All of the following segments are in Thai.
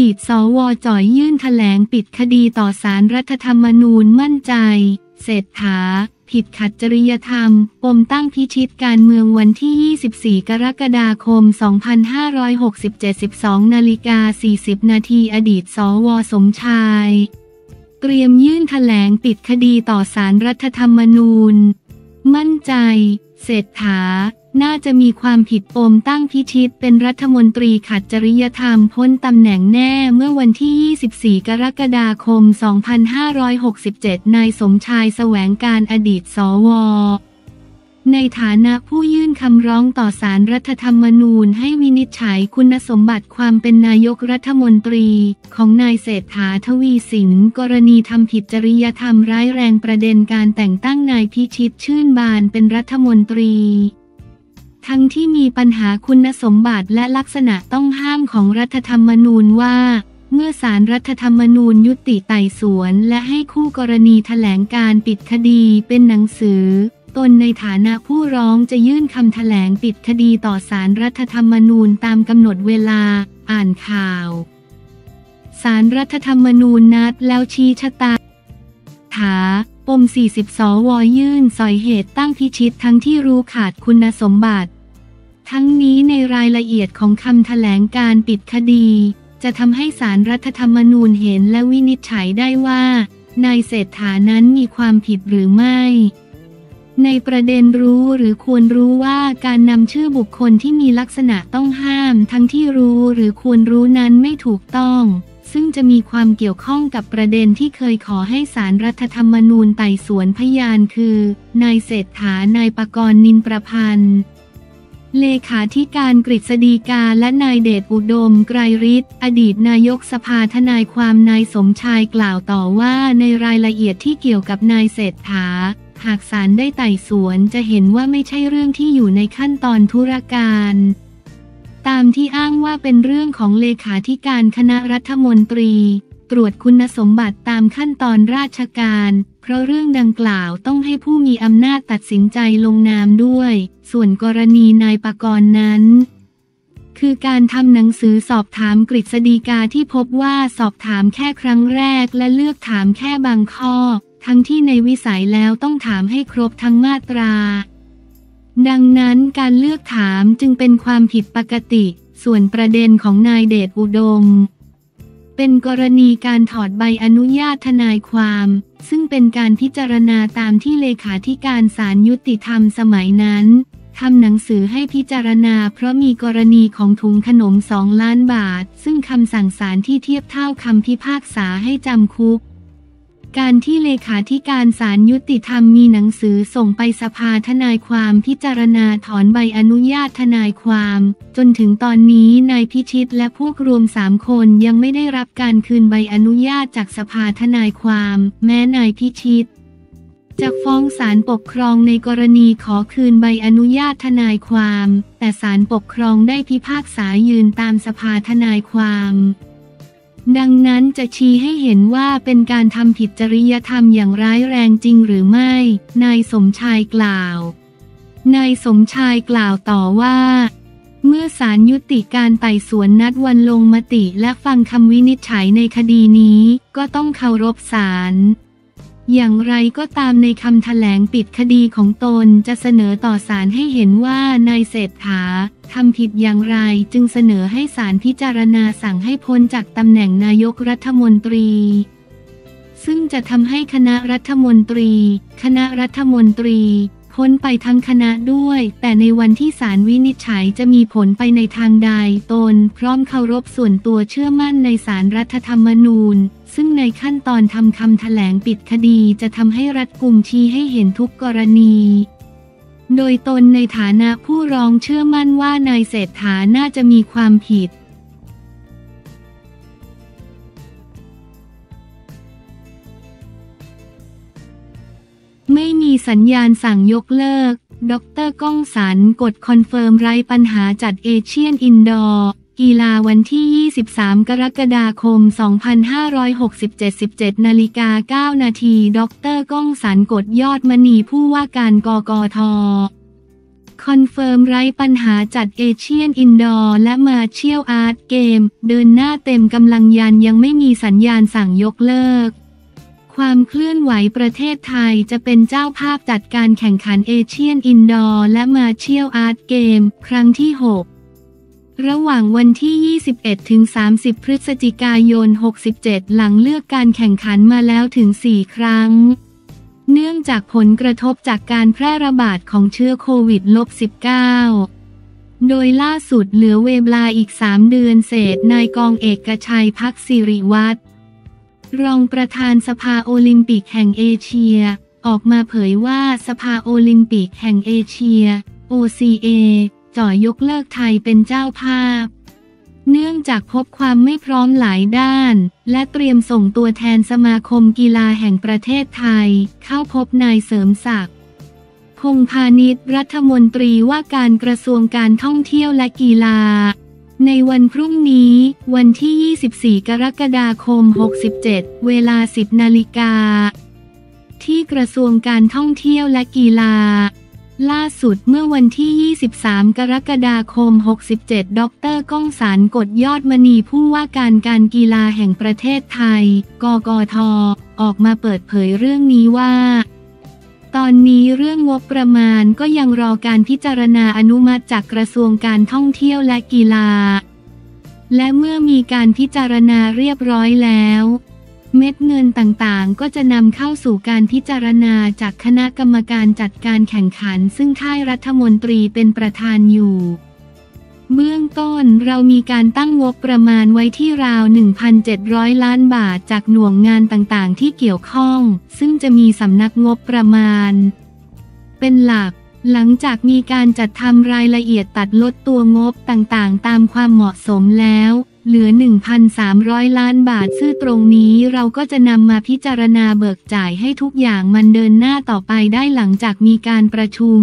ดีตสว.จ่อยยื่นแถลงปิดคดีต่อศาลรัฐธรรมนูญมั่นใจเศรษฐาผิดขัดจริยธรรมปมตั้งพิชิตการเมืองวันที่ 24 กรกฎาคม 2567 12:40 นาทีอดีตสว.สมชายเตรียมยื่นแถลงปิดคดีต่อศาลรัฐธรรมนูญมั่นใจเศรษฐาน่าจะมีความผิดปมตั้งพิชิตเป็นรัฐมนตรีขัดจริยธรรมพ้นตำแหน่งแน่เมื่อวันที่ 24 กรกฎาคม 2567 นายสมชายแสวงการอดีตสว.ในฐานะผู้ยื่นคำร้องต่อศาลรัฐธรรมนูญให้วินิจฉัยคุณสมบัติความเป็นนายกรัฐมนตรีของนายเศรษฐา ทวีสินกรณีทำผิดจริยธรรมร้ายแรงประเด็นการแต่งตั้งนายพิชิตชื่นบานเป็นรัฐมนตรีทั้งที่มีปัญหาคุณสมบัติและลักษณะต้องห้ามของรัฐธรรมนูญว่าเมื่อศาลรัฐธรรมนูญยุติไต่สวนและให้คู่กรณีแถลงการปิดคดีเป็นหนังสือตนในฐานะผู้ร้องจะยื่นคำแถลงปิดคดีต่อศาลรัฐธรรมนูญตามกำหนดเวลาอ่านข่าวศาลรัฐธรรมนูญนัดแล้วชี้ชะตาปม 40 สว.ยื่นสอยเหตุตั้งพิชิตทั้งที่รู้ขาดคุณสมบัติทั้งนี้ในรายละเอียดของคำแถลงการปิดคดีจะทำให้ศาลรัฐธรรมนูญเห็นและวินิจฉัยได้ว่านายเศรษฐานั้นมีความผิดหรือไม่ในประเด็นรู้หรือควรรู้ว่าการนำชื่อบุคคลที่มีลักษณะต้องห้ามทั้งที่รู้หรือควรรู้นั้นไม่ถูกต้องซึ่งจะมีความเกี่ยวข้องกับประเด็นที่เคยขอให้ศาลรัฐธรรมนูญไต่สวนพยานคือนายเศรษฐานายปกรณ์ นินประพันธ์เลขาธิการกฤษฎีกาและนายเดชอุดมไกรฤทธิ์อดีตนายกสภาทนายความนายสมชายกล่าวต่อว่าในรายละเอียดที่เกี่ยวกับนายเศรษฐาหากศาลได้ไต่สวนจะเห็นว่าไม่ใช่เรื่องที่อยู่ในขั้นตอนธุรการตามที่อ้างว่าเป็นเรื่องของเลขาธิการคณะรัฐมนตรีตรวจคุณสมบัติตามขั้นตอนราชการเพราะเรื่องดังกล่าวต้องให้ผู้มีอำนาจตัดสินใจลงนามด้วยส่วนกรณีนายปกรณ์นั้นคือการทำหนังสือสอบถามกฤษฎีกาที่พบว่าสอบถามแค่ครั้งแรกและเลือกถามแค่บางข้อทั้งที่ในวิสัยแล้วต้องถามให้ครบทั้งมาตราดังนั้นการเลือกถามจึงเป็นความผิดปกติส่วนประเด็นของนายเดชอุดมเป็นกรณีการถอดใบอนุญาตทนายความซึ่งเป็นการพิจารณาตามที่เลขาธิการศาลยุติธรรมสมัยนั้นทำหนังสือให้พิจารณาเพราะมีกรณีของถุงขนม2 ล้านบาทซึ่งคำสั่งศาลที่เทียบเท่าคำพิพากษาให้จำคุกการที่เลขาธิการศาลยุติธรรมมีหนังสือส่งไปสภาทนายความพิจารณาถอนใบอนุญาตทนายความจนถึงตอนนี้นายพิชิตและพวกรวม3 คนยังไม่ได้รับการคืนใบอนุญาตจากสภาทนายความแม้นายพิชิตจะฟ้องศาลปกครองในกรณีขอคืนใบอนุญาตทนายความแต่ศาลปกครองได้พิพากษายืนตามสภาทนายความดังนั้นจะชี้ให้เห็นว่าเป็นการทำผิดจริยธรรมอย่างร้ายแรงจริงหรือไม่นายสมชายกล่าวนายสมชายกล่าวต่อว่าเมื่อศาลยุติการไต่สวนนัดวันลงมติและฟังคำวินิจฉัยในคดีนี้ก็ต้องเคารพศาลอย่างไรก็ตามในคำแถลงปิดคดีของตนจะเสนอต่อศาลให้เห็นว่านายเศรษฐาทำผิดอย่างไรจึงเสนอให้ศาลพิจารณาสั่งให้พ้นจากตำแหน่งนายกรัฐมนตรีซึ่งจะทำให้คณะรัฐมนตรีพ้นไปทั้งคณะด้วยแต่ในวันที่ศาลวินิจฉัยจะมีผลไปในทางใดตนพร้อมเคารพส่วนตัวเชื่อมั่นในศาลรัฐธรรมนูญซึ่งในขั้นตอนทำคำแถลงปิดคดีจะทำให้รัฐกุมชี้ให้เห็นทุกกรณีโดยตนในฐานะผู้ร้องเชื่อมั่นว่านายเศรษฐาน่าจะมีความผิดไม่มีสัญญาณสั่งยกเลิกดร.ก้องสรรกดคอนเฟิร์มไร้ปัญหาจัดเอเชียนอินดอร์กีฬาวันที่ 23 กรกฎาคม 2567 17:09 นาทีดร.ก้องสรรกดยอดมณีผู้ว่าการกกท. คอนเฟิร์มไร้ปัญหาจัดเอเชียนอินดอร์และมาเชียลอาร์ตเกมเดินหน้าเต็มกำลังยันยังไม่มีสัญญาณสั่งยกเลิกความเคลื่อนไหวประเทศไทยจะเป็นเจ้าภาพจัดการแข่งขันเอเชียนอินดอร์และมาเชียลอาร์ตเกมครั้งที่ 6ระหว่างวันที่ 21-30 พฤศจิกายน 67หลังเลือกการแข่งขันมาแล้วถึง 4 ครั้งเนื่องจากผลกระทบจากการแพร่ระบาดของเชื้อโควิด -19 โดยล่าสุดเหลือเวลาอีก 3 เดือนเศษนายกองเอกชัยภักศิริวัฒน์รองประธานสภาโอลิมปิกแห่งเอเชียออกมาเผยว่าสภาโอลิมปิกแห่งเอเชีย OCA จ่อยกเลิกไทยเป็นเจ้าภาพเนื่องจากพบความไม่พร้อมหลายด้านและเตรียมส่งตัวแทนสมาคมกีฬาแห่งประเทศไทยเข้าพบนายเสริมศักดิ์พงษ์พาณิชย์รัฐมนตรีว่าการกระทรวงการท่องเที่ยวและกีฬาในวันพรุ่งนี้วันที่ 24 กรกฎาคม 67 เวลา 10 นาฬิกาที่กระทรวงการท่องเที่ยวและกีฬาล่าสุดเมื่อวันที่ 23 กรกฎาคม 67 ดร.ก้องสารกฎยอดมณีผู้ว่าการการกีฬาแห่งประเทศไทยกกท.ออกมาเปิดเผยเรื่องนี้ว่าตอนนี้เรื่องงบประมาณก็ยังรอการพิจารณาอนุมัติจากกระทรวงการท่องเที่ยวและกีฬาและเมื่อมีการพิจารณาเรียบร้อยแล้วเม็ดเงินต่างๆก็จะนำเข้าสู่การพิจารณาจากคณะกรรมการจัดการแข่งขันซึ่งท่านรัฐมนตรีเป็นประธานอยู่เบื้องต้นเรามีการตั้งงบประมาณไว้ที่ราว 1,700 ล้านบาทจากหน่วยงานต่างๆที่เกี่ยวข้องซึ่งจะมีสำนักงบประมาณเป็นหลักหลังจากมีการจัดทำรายละเอียดตัดลดตัวงบต่างๆตามความเหมาะสมแล้วเหลือ 1,300 ล้านบาทซึ่งตรงนี้เราก็จะนำมาพิจารณาเบิกจ่ายให้ทุกอย่างมันเดินหน้าต่อไปได้หลังจากมีการประชุม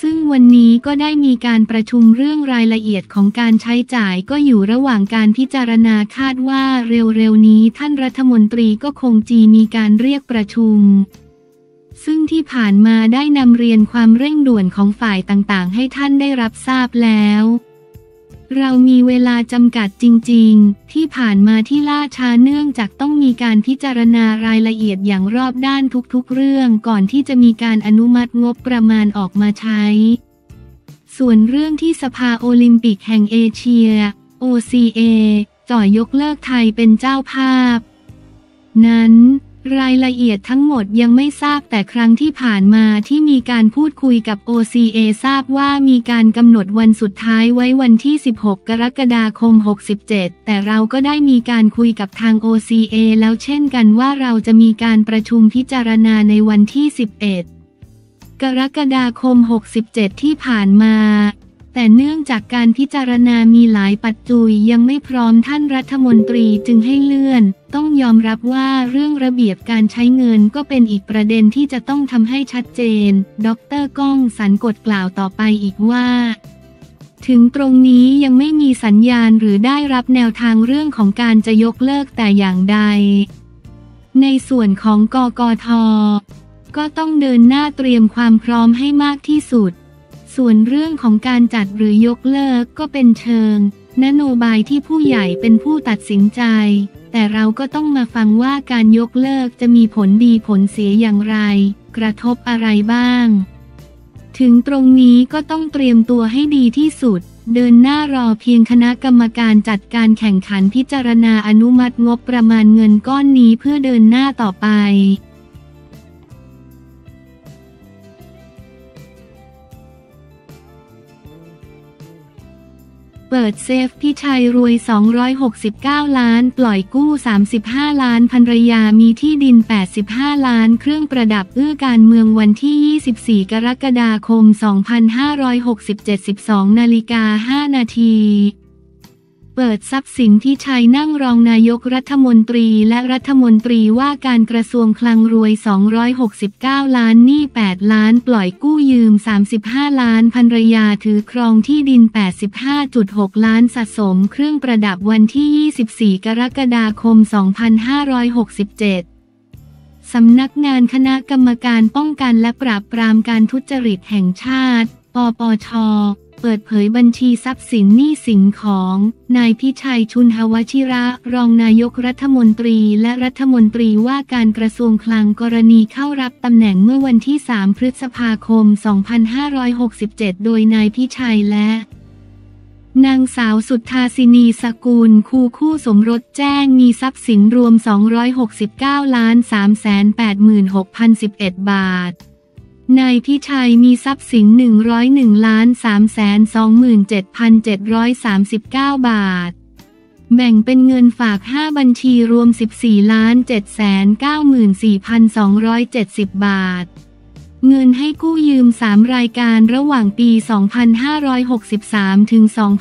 ซึ่งวันนี้ก็ได้มีการประชุมเรื่องรายละเอียดของการใช้จ่ายก็อยู่ระหว่างการพิจารณาคาดว่าเร็วๆนี้ท่านรัฐมนตรีก็คงจะมีการเรียกประชุมซึ่งที่ผ่านมาได้นำเรียนความเร่งด่วนของฝ่ายต่างๆให้ท่านได้รับทราบแล้วเรามีเวลาจำกัดจริงๆที่ผ่านมาที่ล่าช้าเนื่องจากต้องมีการพิจารณารายละเอียดอย่างรอบด้านทุกๆเรื่องก่อนที่จะมีการอนุมัติงบประมาณออกมาใช้ส่วนเรื่องที่สภาโอลิมปิกแห่งเอเชีย OCA จ่อยกเลิกไทยเป็นเจ้าภาพนั้นรายละเอียดทั้งหมดยังไม่ทราบแต่ครั้งที่ผ่านมาที่มีการพูดคุยกับ OCA ทราบว่ามีการกำหนดวันสุดท้ายไว้วันที่ 16 กรกฎาคม 67แต่เราก็ได้มีการคุยกับทาง OCA แล้วเช่นกันว่าเราจะมีการประชุมพิจารณาในวันที่ 11 กรกฎาคม 67ที่ผ่านมาแต่เนื่องจากการพิจารณามีหลายปัจจุยยังไม่พร้อมท่านรัฐมนตรีจึงให้เลื่อนต้องยอมรับว่าเรื่องระเบียบการใช้เงินก็เป็นอีกประเด็นที่จะต้องทำให้ชัดเจนดร.ก้องสรรกฎกล่าวต่อไปอีกว่าถึงตรงนี้ยังไม่มีสัญญาณหรือได้รับแนวทางเรื่องของการจะยกเลิกแต่อย่างใดในส่วนของกกท.ก็ต้องเดินหน้าเตรียมความพร้อมให้มากที่สุดส่วนเรื่องของการจัดหรือยกเลิกก็เป็นเชิงนโยบายที่ผู้ใหญ่เป็นผู้ตัดสินใจแต่เราก็ต้องมาฟังว่าการยกเลิกจะมีผลดีผลเสียอย่างไรกระทบอะไรบ้างถึงตรงนี้ก็ต้องเตรียมตัวให้ดีที่สุดเดินหน้ารอเพียงคณะกรรมการจัดการแข่งขันพิจารณาอนุมัติงบประมาณเงินก้อนนี้เพื่อเดินหน้าต่อไปเปิดเซฟพี่ชัยรวย269ล้านปล่อยกู้35ล้านภรรยามีที่ดิน85ล้านเครื่องประดับเอื้อการเมืองวันที่ 24 กรกฎาคม 2567 12:05 นาทีเปิดทรัพย์สินพี่ชัยนั่งรองนายกรัฐมนตรีและรัฐมนตรีว่าการกระทรวงคลังรวย269ล้านหนี้8ล้านปล่อยกู้ยืม35ล้านภรรยาถือครองที่ดิน 85.6 ล้านสะสมเครื่องประดับวันที่ 24 กรกฎาคม 2567สำนักงานคณะกรรมการป้องกันและปราบปรามการทุจริตแห่งชาติ ปช.เปิดเผยบัญชีทรัพย์สินหนี้สินของนายพิชัย ชุนหวชิระรองนายกรัฐมนตรีและรัฐมนตรีว่าการกระทรวงคลังกรณีเข้ารับตำแหน่งเมื่อวันที่ 3 พฤษภาคม 2567 โดยนายพิชัยและนางสาวสุทธาสินีสกุลคู่สมรสแจ้งมีทรัพย์สินรวม 269,386,011 บาทนายพิชัยมีทรัพย์สิน 101,327,739 บาทแบ่งเป็นเงินฝาก5บัญชีรวม 14,794,270 บาทเงินให้กู้ยืม3รายการระหว่างปี 2563 ถึง 2565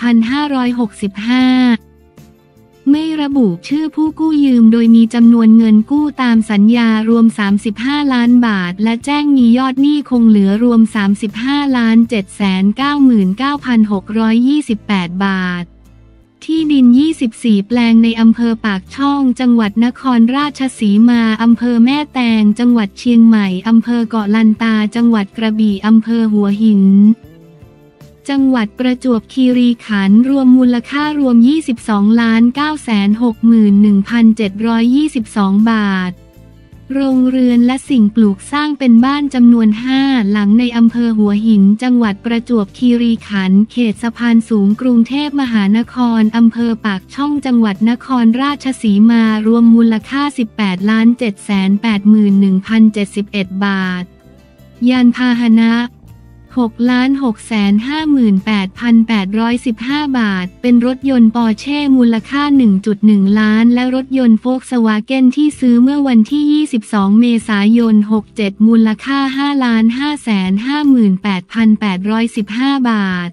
ไม่ระบุชื่อผู้กู้ยืมโดยมีจำนวนเงินกู้ตามสัญญารวม35ล้านบาทและแจ้งมียอดหนี้คงเหลือรวม 35,799,628 บาทที่ดิน24แปลงในอำเภอปากช่องจังหวัดนครราชสีมาอำเภอแม่แตงจังหวัดเชียงใหม่อำเภอเกาะลันตาจังหวัดกระบี่อำเภอหัวหินจังหวัดประจวบคีรีขันธ์รวมมูลค่ารวม 22,961,722 บาทโรงเรือนและสิ่งปลูกสร้างเป็นบ้านจำนวน5หลังในอำเภอหัวหินจังหวัดประจวบคีรีขันธ์เขตสะพานสูงกรุงเทพมหานครอำเภอปากช่องจังหวัดนครราชสีมารวมมูลค่า 18,781,071 บาทยานพาหนะ6,658,815 บาทเป็นรถยนต์ปอร์เช่มูลค่า 1.1 ล้านและรถยนต์โฟล์คสวาเก้นที่ซื้อเมื่อวันที่22เมษายน67มูลค่า 5,558,815 บาท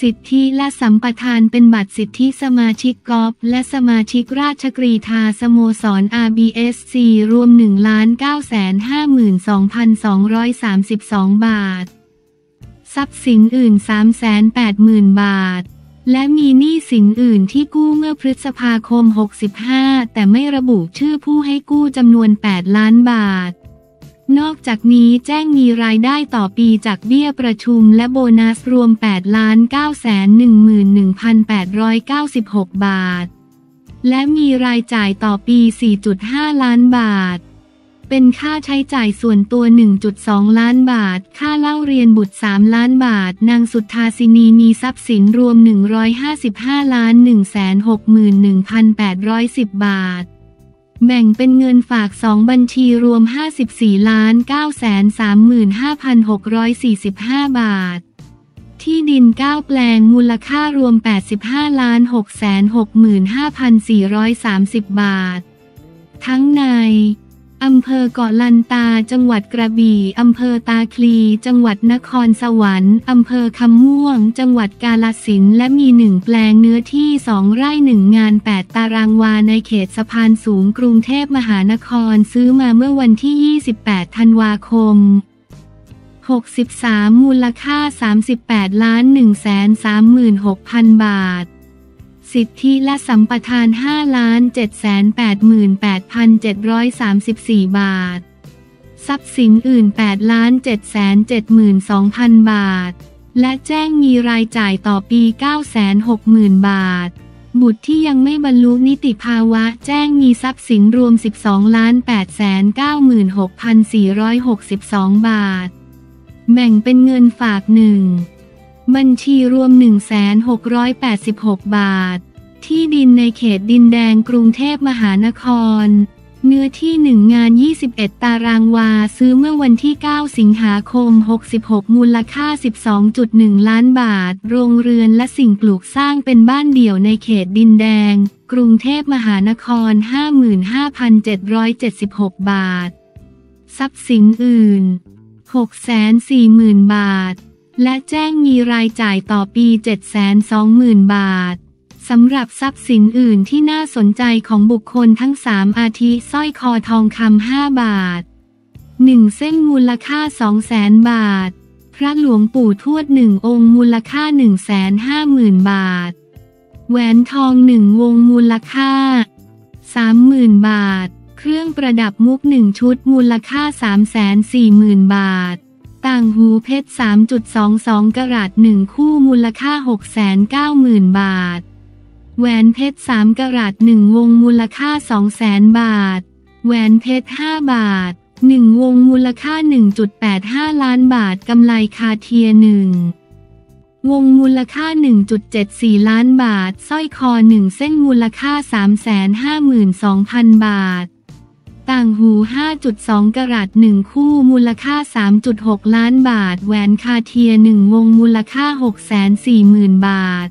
สิทธิและสัมปทานเป็นบัตรสิทธิสมาชิกกอล์ฟและสมาชิกราชกรีฑาสโมสร RBSC รวม 1,952,232 บาททรัพย์สินอื่น 380,000 บาทและมีหนี้สินอื่นที่กู้เมื่อพฤษภาคม65แต่ไม่ระบุชื่อผู้ให้กู้จำนวน8ล้านบาทนอกจากนี้แจ้งมีรายได้ต่อปีจากเบี้ยประชุมและโบนัสรวม 8,911,896 บาทและมีรายจ่ายต่อปี 4.5 ล้านบาทเป็นค่าใช้จ่ายส่วนตัว 1.2 ล้านบาทค่าเล่าเรียนบุตร3ล้านบาทนางสุทธาสินีมีทรัพย์สินรวม 155,161,810 บาทแบ่งเป็นเงินฝาก2บัญชีรวม 54,935,645 บาทที่ดิน9แปลงมูลค่ารวม 85,665,430 บาททั้งในอำเภอเกาะลันตาจังหวัดกระบี่อำเภอตาคลีจังหวัดนครสวรรค์อำเภอคำม่วงจังหวัดกาฬสินธุ์และมี1แปลงเนื้อที่2ไร่1งาน8ตารางวาในเขตสะพานสูงกรุงเทพมหานครซื้อมาเมื่อวันที่28ธันวาคม63มูลค่า 38,136,000 บาทสิทธิและสัมปทาน 5,788,734 บาททรัพย์สินอื่น 8,772,000 บาทและแจ้งมีรายจ่ายต่อปี 960,000 บาทบุตรที่ยังไม่บรรลุนิติภาวะแจ้งมีทรัพย์สินรวม 12,896,462 บาทแบ่งเป็นเงินฝาก1บัญชีรวม 1,686 บาทที่ดินในเขตดินแดงกรุงเทพมหานครเนื้อที่1งาน21ตารางวาซื้อเมื่อวันที่9สิงหาคม66มูลค่า 12.1 ล้านบาทโรงเรือนและสิ่งปลูกสร้างเป็นบ้านเดี่ยวในเขตดินแดงกรุงเทพมหานคร 55,776 บาททรัพย์สินอื่น 640,000 บาทและแจ้งมีรายจ่ายต่อปี 720,000 บาทสำหรับทรัพย์สินอื่นที่น่าสนใจของบุคคลทั้ง3อาทิสร้อยคอทองคำ5บาท1เส้นมูลค่า 200,000 บาทพระหลวงปู่ทวด1องค์มูลค่า 150,000 บาทแหวนทอง1วงมูลค่า 30,000 บาทเครื่องประดับมุก1ชุดมูลค่า 340,000 บาท ต่างหูเพชร 3.22 กรัต1คู่มูลค่า 690,000 บาทแหวนเพชร3กรัต1วงมูลค่า 200,000 บาทแหวนเพชร5บาท1วงมูลค่า 1.85 ล้านบาทกำไลคาเทียร์1วงมูลค่า 1.74 ล้านบาทสร้อยคอ1เส้นมูลค่า 352,000 บาทต่างหู 5.2 กรัต1คู่มูลค่า 3.6 ล้านบาทแหวนคาเทียร์1วงมูลค่า 640,000 บาท